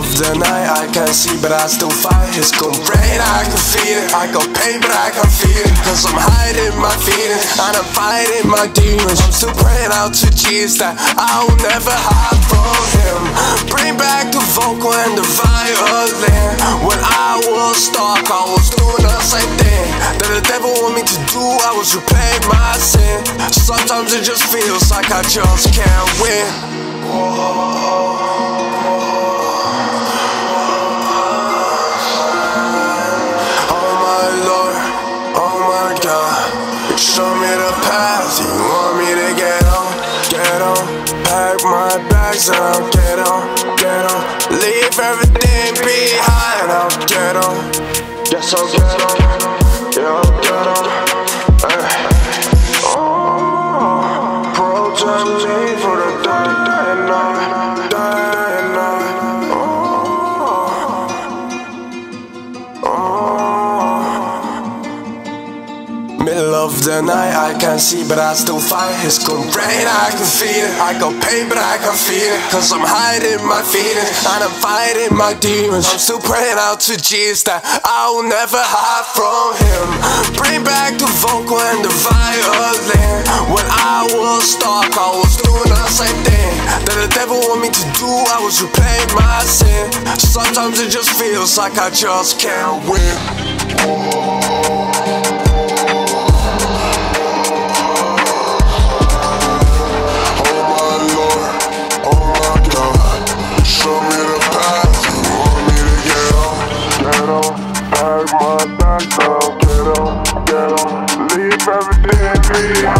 Of the night, I can't see, but I still fight. It's complaint, I can feel it. I got pain, but I can feel it. Cause I'm hiding my feelings and I'm fighting my demons. I'm still praying out to Jesus that I'll never hide from him. Bring back the vocal and the violin. When I was dark, I was doing the same thing that the devil wanted me to do. I was repaying my sin. Sometimes it just feels like I just can't win. Whoa. Show me the path, you want me to get on, pack my bags and I'll get on, leave everything behind, I'll get on, yes I'll get on, yeah I'll get on, oh, protect me for the day and night, oh, oh. Middle of the night, I can't see, but I still fight. It's complaint, I can feel it. I got pain, but I can feel it. Cause I'm hiding my feelings and I'm fighting my demons. I'm still praying out to Jesus that I'll never hide from him. Bring back the vocal and the violin. When I was dark, I was doing the same thing that the devil wanted me to do. I was repaying my sin. Sometimes it just feels like I just can't win. Whoa. Get on, leave everything behind.